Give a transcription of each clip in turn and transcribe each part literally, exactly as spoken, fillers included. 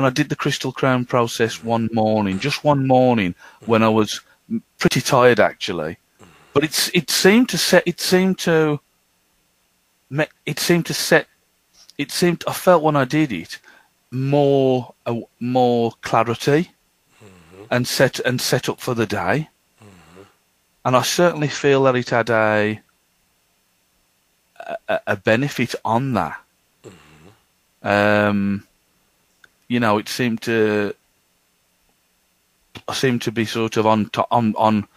and I did the Crystal Crown process one morning, just one morning, when I was pretty tired actually. But it's it seemed to set it seemed to it seemed to set it seemed I felt when I did it more uh, more clarity mm-hmm. and set and set up for the day. Mm-hmm. And I certainly feel that it had a a, a benefit on that. Mm-hmm. Um, you know, it seemed to I seemed to be sort of on to, on on.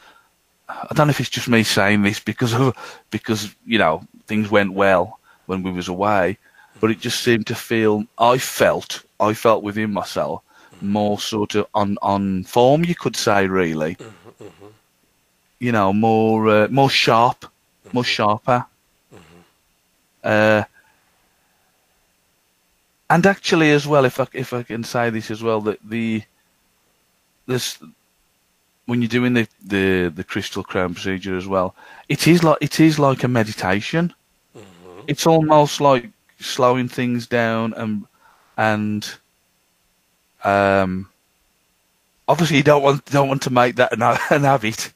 I don't know if it's just me saying this because of, because you know things went well when we was away, but it just seemed to feel I felt I felt within myself more sort of on on form, you could say, really. Mm-hmm, mm-hmm. You know, more uh, more sharp, mm-hmm. more sharper, mm-hmm. uh, and actually as well, if I, if I can say this as well, that the this. When you're doing the, the, the Crystal Crown procedure as well, it is like it is like a meditation. Mm-hmm. It's almost like slowing things down and and um, obviously you don't want don't want to make that an, an habit.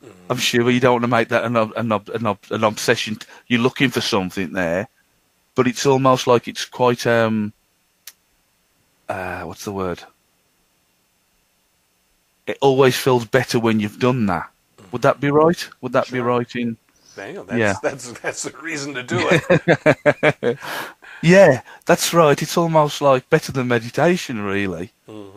Mm-hmm. I'm sure you don't want to make that an an an, an obsession. You're looking for something there, but it's almost like it's quite um uh what's the word? It always feels better when you've done that. Would that be right? Would that sure. be right in... Damn, that's, yeah. that's, that's the reason to do it. Yeah, that's right. It's almost like better than meditation, really. Mm-hmm.